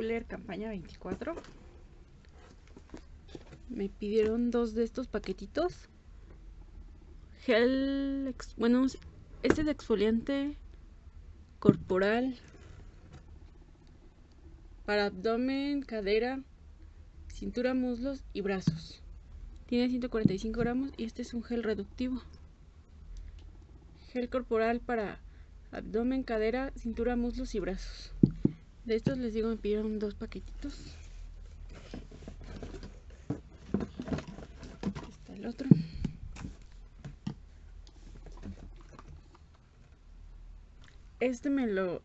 Fuller campaña 24. Me pidieron dos de estos paquetitos. Gel, bueno, este es exfoliante corporal para abdomen, cadera, cintura, muslos y brazos. Tiene 145 gramos y este es un gel reductivo. Gel corporal para abdomen, cadera, cintura, muslos y brazos. De estos les digo, me pidieron dos paquetitos. Aquí está el otro. Este me lo...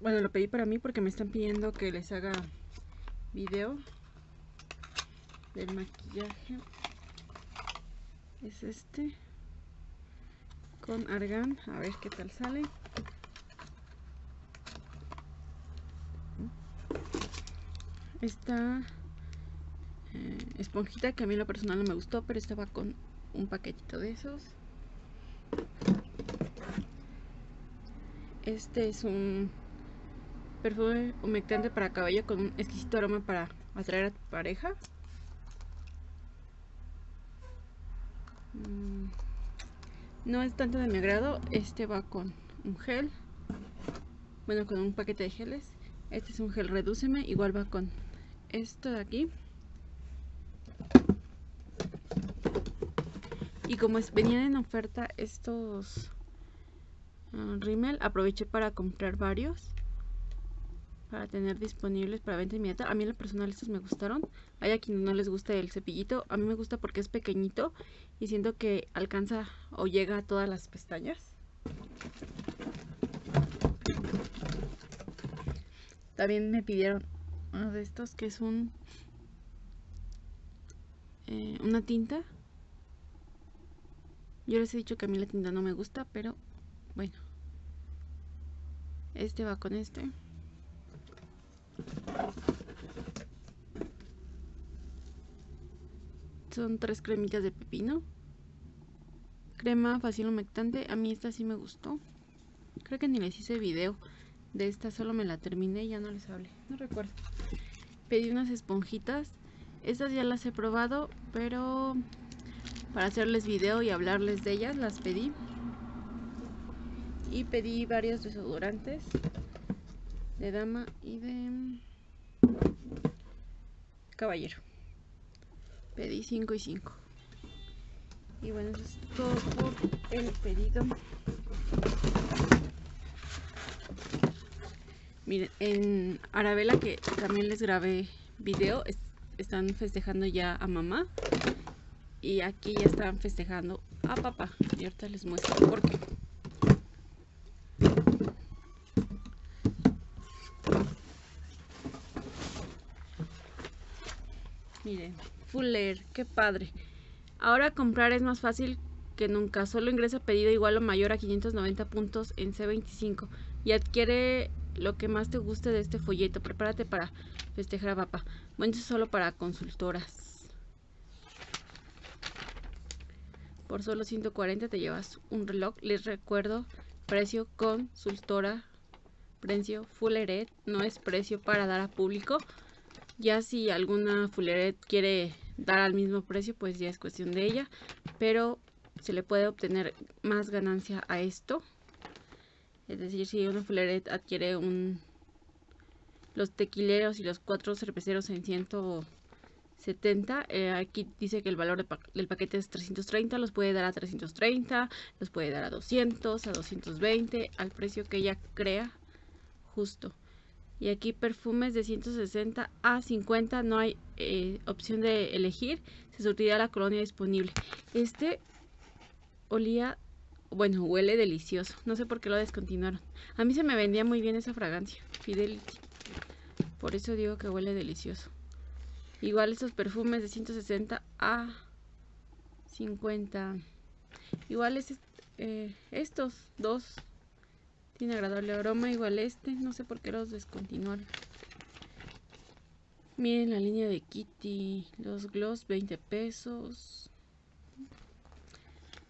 bueno, lo pedí para mí porque me están pidiendo que les haga video del maquillaje. Es este con argán, a ver qué tal sale. Esta esponjita que a mí en lo personal no me gustó, pero estaba con un paquetito de esos. Este es un perfume humectante para cabello con un exquisito aroma para atraer a tu pareja. No es tanto de mi agrado. Este va con un gel, bueno, con un paquete de geles. Este es un gel redúceme, igual va con esto de aquí. Y como venían en oferta estos rímel, aproveché para comprar varios para tener disponibles para venta inmediata. A mí en lo personal estos me gustaron. Hay a quienes no les gusta el cepillito. A mí me gusta porque es pequeñito y siento que alcanza o llega a todas las pestañas. También me pidieron uno de estos que es un una tinta. Yo les he dicho que a mí la tinta no me gusta, pero bueno, este va con este. Son tres cremitas de pepino. Crema facial humectante. A mí esta sí me gustó. Creo que ni les hice video de esta, solo me la terminé y ya no les hablé, no recuerdo. Pedí unas esponjitas. Estas ya las he probado, pero para hacerles video y hablarles de ellas las pedí. Y pedí varios desodorantes de dama y de caballero. Pedí 5 y 5. Y bueno, eso es todo por el pedido. Miren, en Arabela, que también les grabé video, están festejando ya a mamá. Y aquí ya están festejando a papá. Y ahorita les muestro por qué. Miren, Fuller, qué padre. Ahora comprar es más fácil que nunca. Solo ingresa pedido igual o mayor a 590 puntos en C25 y adquiere lo que más te guste de este folleto. Prepárate para festejar a papá. Bueno, eso es solo para consultoras. Por solo 140 te llevas un reloj. Les recuerdo, precio consultora, precio Fulleret, no es precio para dar a público. Ya si alguna Fulleret quiere dar al mismo precio, pues ya es cuestión de ella. Pero se le puede obtener más ganancia a esto. Es decir, si una Fulleret adquiere los tequileros y los 4 cerveceros en 170. Aquí dice que el valor del paquete es 330. Los puede dar a 330, los puede dar a 200, a 220, al precio que ella crea justo. Y aquí perfumes de 160 a 50, no hay opción de elegir, se surtirá la colonia disponible. Este olía, bueno, huele delicioso, no sé por qué lo descontinuaron. A mí se me vendía muy bien esa fragancia, Fidelity, por eso digo que huele delicioso. Igual estos perfumes de 160 a 50, igual estos dos. Tiene agradable aroma, igual este. No sé por qué los descontinuaron. Miren la línea de Kitty. Los gloss, 20 pesos.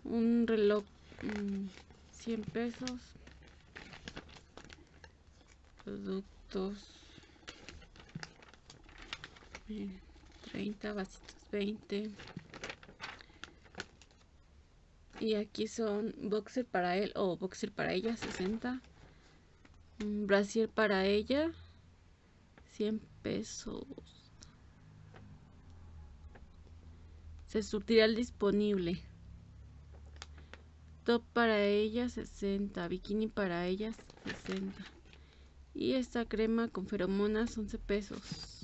Un reloj, 100 pesos. Productos. miren, 30 vasitos, 20. Y aquí son boxer para él o boxer para ella, 60. Brasier para ella, 100 pesos. Se surtirá el disponible. Top para ella, 60. Bikini para ella, 60. Y esta crema con feromonas, 11 pesos.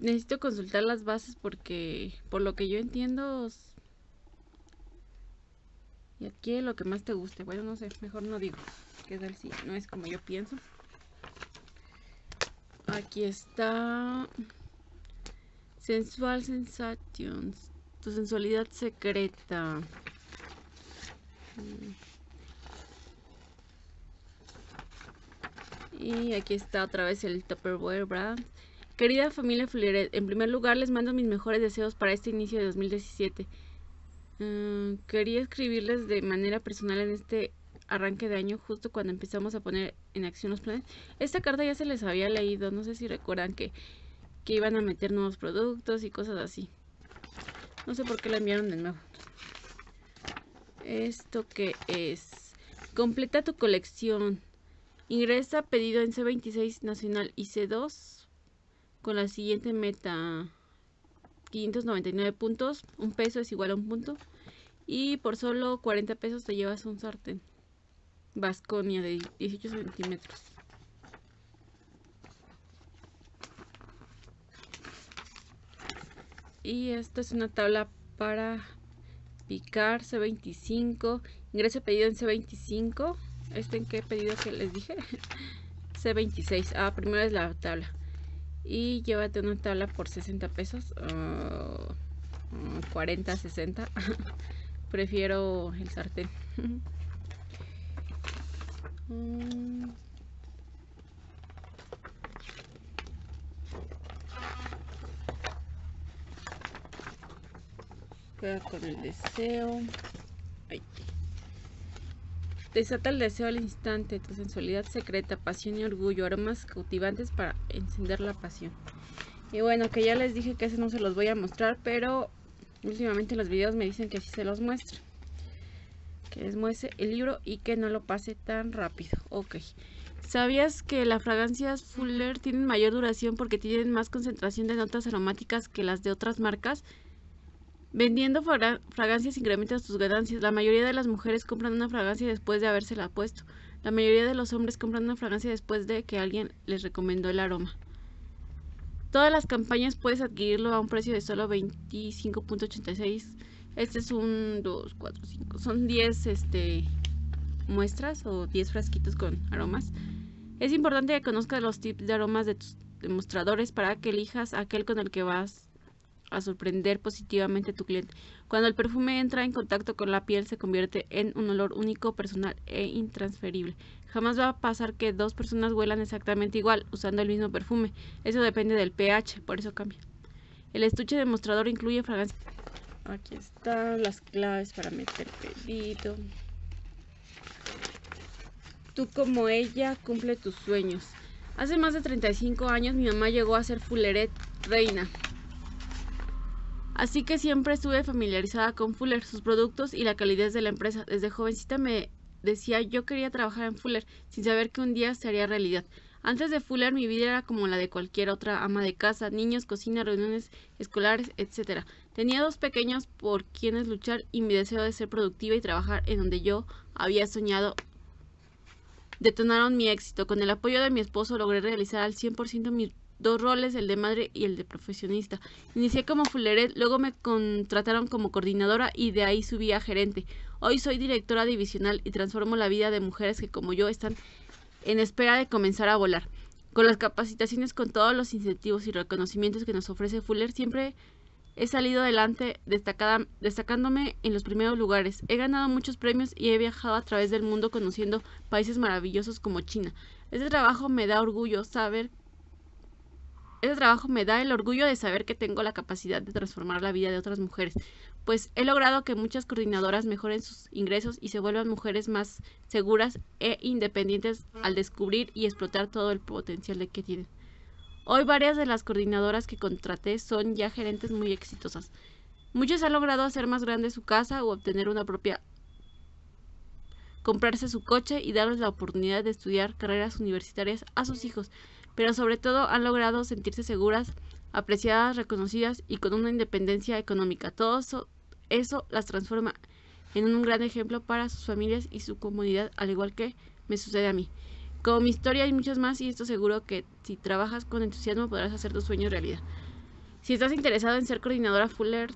Necesito consultar las bases porque, por lo que yo entiendo, y adquiere lo que más te guste. Bueno, no sé, mejor no digo. Que tal si no es como yo pienso. Aquí está. Sensual Sensations. Tu sensualidad secreta. Y aquí está otra vez el Tupperware brand. Querida familia Fuller, en primer lugar les mando mis mejores deseos para este inicio de 2017. Quería escribirles de manera personal en este arranque de año, justo cuando empezamos a poner en acción los planes. Esta carta ya se les había leído, no sé si recuerdan que iban a meter nuevos productos y cosas así. No sé por qué la enviaron de nuevo. ¿Esto qué es? Completa tu colección. Ingresa pedido en C26 Nacional y C2 con la siguiente meta. 599 puntos, un peso es igual a un punto, y por solo 40 pesos te llevas un sartén Vasconia de 18 centímetros. Y esta es una tabla para picar C25, ingreso pedido en C25, ¿este en qué pedido que les dije? C26, ah, primero es la tabla. Y llévate una tabla por 60 pesos, 40, 60. Prefiero el sartén. Queda con el deseo. Ay. Desata el deseo al instante, tu sensualidad secreta, pasión y orgullo, aromas cautivantes para encender la pasión. Y bueno, que ya les dije que ese no se los voy a mostrar, pero últimamente los videos me dicen que sí se los muestro. Que les muestre el libro y que no lo pase tan rápido. Ok. ¿Sabías que las fragancias Fuller tienen mayor duración porque tienen más concentración de notas aromáticas que las de otras marcas? Vendiendo fragancias incrementas tus ganancias. La mayoría de las mujeres compran una fragancia después de habérsela puesto. La mayoría de los hombres compran una fragancia después de que alguien les recomendó el aroma. Todas las campañas puedes adquirirlo a un precio de solo 25.86. Este es un 2, 4, 5. Son 10 muestras o 10 frasquitos con aromas. Es importante que conozcas los tips de aromas de tus demostradores para que elijas aquel con el que vas a sorprender positivamente a tu cliente. Cuando el perfume entra en contacto con la piel, se convierte en un olor único, personal e intransferible. Jamás va a pasar que dos personas huelan exactamente igual usando el mismo perfume. Eso depende del pH, por eso cambia. El estuche demostrador incluye fragancia. Aquí están las claves para meter pedido. Tú como ella, cumple tus sueños. Hace más de 35 años mi mamá llegó a ser Fulleret reina. Así que siempre estuve familiarizada con Fuller, sus productos y la calidez de la empresa. Desde jovencita me decía yo quería trabajar en Fuller, sin saber que un día se haría realidad. Antes de Fuller mi vida era como la de cualquier otra ama de casa, niños, cocina, reuniones escolares, etc. Tenía dos pequeños por quienes luchar y mi deseo de ser productiva y trabajar en donde yo había soñado detonaron mi éxito. Con el apoyo de mi esposo logré realizar al 100% mi dos roles, el de madre y el de profesionista. Inicié como Fulleret, luego me contrataron como coordinadora y de ahí subí a gerente. Hoy soy directora divisional y transformo la vida de mujeres que como yo están en espera de comenzar a volar. Con las capacitaciones, con todos los incentivos y reconocimientos que nos ofrece Fuller, siempre he salido adelante destacándome en los primeros lugares. He ganado muchos premios y he viajado a través del mundo conociendo países maravillosos como China. Este trabajo me da orgullo saber el trabajo me da el orgullo de saber que tengo la capacidad de transformar la vida de otras mujeres. pues he logrado que muchas coordinadoras mejoren sus ingresos y se vuelvan mujeres más seguras e independientes al descubrir y explotar todo el potencial que tienen. Hoy varias de las coordinadoras que contraté son ya gerentes muy exitosas. Muchos han logrado hacer más grande su casa o obtener una propia, comprarse su coche y darles la oportunidad de estudiar carreras universitarias a sus hijos, pero sobre todo han logrado sentirse seguras, apreciadas, reconocidas y con una independencia económica. Todo eso las transforma en un gran ejemplo para sus familias y su comunidad, al igual que me sucede a mí. Como mi historia hay muchas más y esto seguro que si trabajas con entusiasmo podrás hacer tus sueños realidad. Si estás interesado en ser coordinadora Fuller,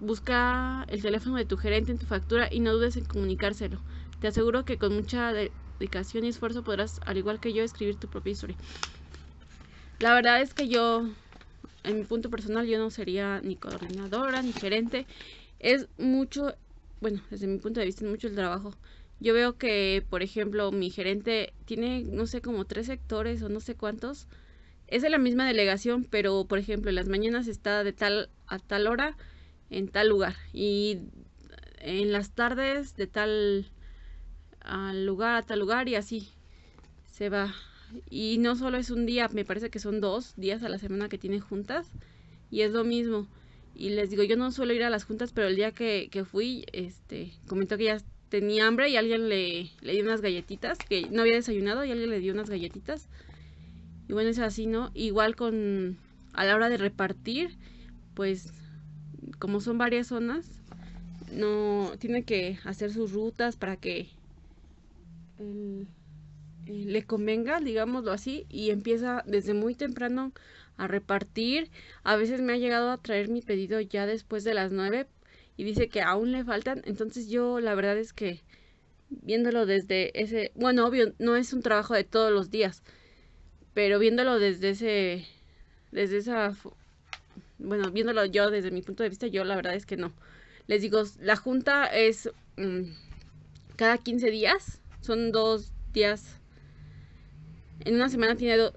busca el teléfono de tu gerente en tu factura y no dudes en comunicárselo. Te aseguro que con mucha dedicación y esfuerzo podrás, al igual que yo, escribir tu propia historia. La verdad es que yo, en mi punto personal, yo no sería ni coordinadora ni gerente. Es mucho, bueno, desde mi punto de vista es mucho el trabajo. Yo veo que, por ejemplo, mi gerente tiene, no sé, como 3 sectores o no sé cuántos. Es de la misma delegación, pero, por ejemplo, en las mañanas está de tal a tal hora en tal lugar. Y en las tardes de tal lugar a tal lugar y así se va. Y no solo es un día, me parece que son 2 días a la semana que tienen juntas y es lo mismo. Y les digo, yo no suelo ir a las juntas, pero el día que fui, comentó que ya tenía hambre y alguien le dio unas galletitas, que no había desayunado y alguien le dio unas galletitas. Y bueno, es así, ¿no? Igual con a la hora de repartir, pues como son varias zonas, no tiene que hacer sus rutas para que le convenga, digámoslo así, y empieza desde muy temprano a repartir. A veces me ha llegado a traer mi pedido ya después de las 9 y dice que aún le faltan. Entonces yo la verdad es que viéndolo desde ese, bueno, obvio no es un trabajo de todos los días, pero viéndolo viéndolo yo desde mi punto de vista, yo la verdad es que no. Les digo, la junta es cada 15 días, son 2 días. En una semana tiene,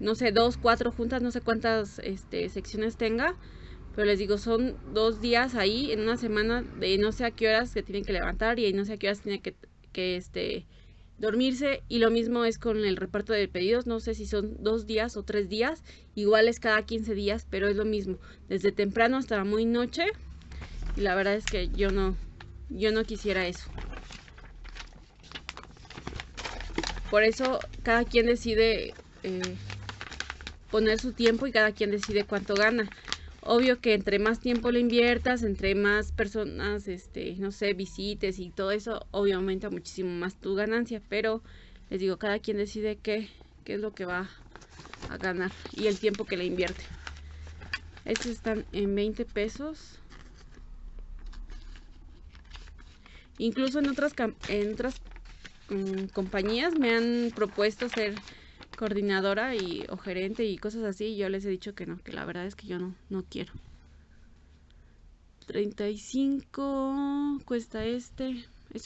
no sé, 2, 4 juntas, no sé cuántas secciones tenga. Pero les digo, son 2 días ahí en una semana de no sé a qué horas que tienen que levantar y no sé a qué horas tienen que dormirse. Y lo mismo es con el reparto de pedidos, no sé si son 2 días o 3 días. Igual es cada 15 días, pero es lo mismo. Desde temprano hasta muy noche. Y la verdad es que yo no quisiera eso. Por eso cada quien decide poner su tiempo y cada quien decide cuánto gana. Obvio que entre más tiempo le inviertas, entre más personas, no sé, visites y todo eso, obvio aumenta muchísimo más tu ganancia. Pero les digo, cada quien decide qué es lo que va a ganar y el tiempo que le invierte. Estos están en 20 pesos. Incluso en otras compañías me han propuesto ser coordinadora o gerente y cosas así, y yo les he dicho que no, que la verdad es que yo no quiero. 35 cuesta estas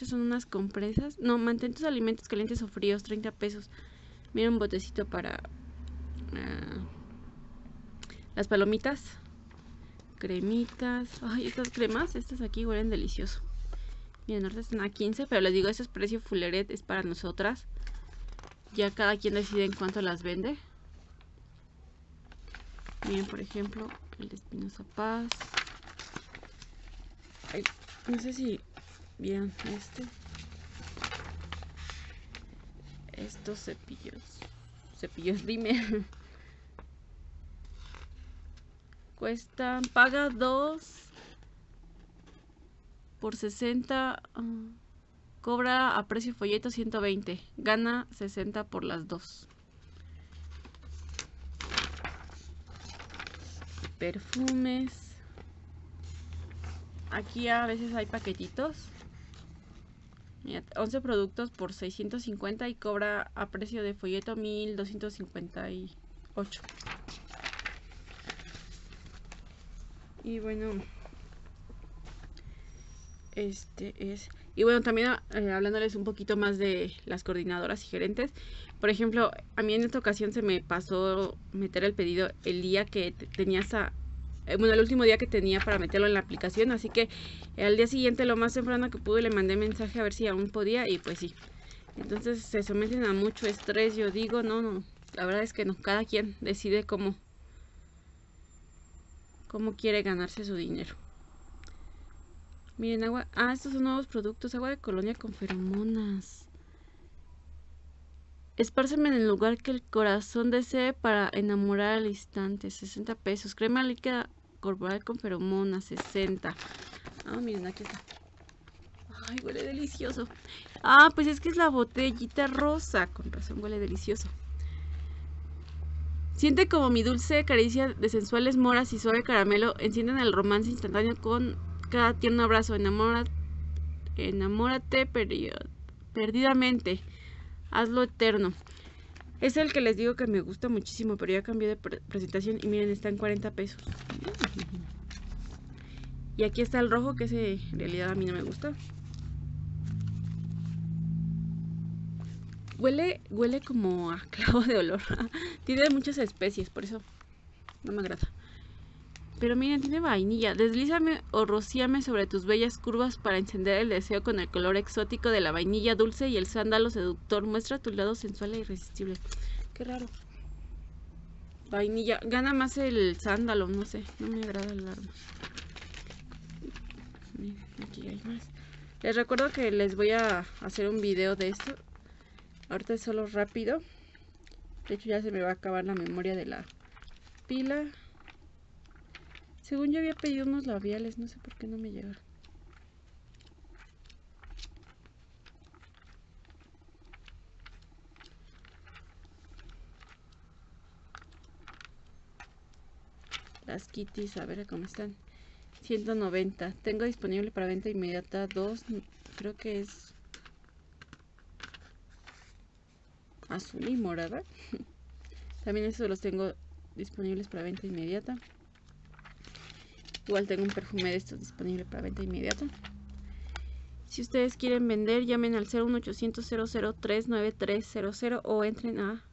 son unas compresas. No, mantén tus alimentos calientes o fríos, 30 pesos. Mira, un botecito para las palomitas, cremitas. Ay, estas cremas, estas aquí huelen delicioso. Miren, ahorita están a 15, pero les digo, ese es precio Fulleret, es para nosotras. Ya cada quien decide en cuánto las vende. Miren, por ejemplo, el de Espinosa Paz. Ay, no sé si vieron estos cepillos. Cepillos Rimmel. Cuestan, paga 2 por 60, cobra a precio folleto 120, gana 60 por las 2. Perfumes. Aquí a veces hay paquetitos. Mira, 11 productos por 650 y cobra a precio de folleto 1258. Y bueno, y bueno, también hablándoles un poquito más de las coordinadoras y gerentes. Por ejemplo, a mí en esta ocasión se me pasó meter el pedido el día que tenía bueno, el último día que tenía para meterlo en la aplicación. Así que al día siguiente, lo más temprano que pude, le mandé mensaje a ver si aún podía. Y pues sí. Entonces se someten a mucho estrés, yo digo. No, la verdad es que no, cada quien decide cómo quiere ganarse su dinero. Miren, agua, estos son nuevos productos, agua de colonia con feromonas. Espárceme en el lugar que el corazón desee para enamorar al instante, 60 pesos. Crema líquida corporal con feromonas, 60. Miren, aquí está. Ay, huele delicioso. Pues es que es la botellita rosa, con razón huele delicioso. Siente como mi dulce caricia de sensuales moras y suave caramelo encienden el romance instantáneo con cada tierno abrazo. Enamórate perdidamente. Hazlo eterno. Es el que les digo que me gusta muchísimo, pero ya cambié de presentación y miren, está en 40 pesos. Y aquí está el rojo, que ese en realidad a mí no me gusta. Huele como a clavo de olor. Tiene muchas especies, por eso no me agrada. Pero miren, tiene vainilla. Deslízame o rocíame sobre tus bellas curvas para encender el deseo con el color exótico de la vainilla dulce y el sándalo seductor. Muestra tu lado sensual e irresistible. Qué raro. Vainilla. Gana más el sándalo, no sé. No me agrada el aroma. Miren, aquí hay más. Les recuerdo que les voy a hacer un video de esto. Ahorita es solo rápido. De hecho ya se me va a acabar la memoria de la pila. Según yo había pedido unos labiales, no sé por qué no me llegaron. Las Kitties, a ver cómo están. 190. Tengo disponible para venta inmediata 2. Creo que es azul y morada. También estos los tengo disponibles para venta inmediata. Igual tengo un perfume de estos disponible para venta inmediata. Si ustedes quieren vender, llamen al 01800 0039300 o entren a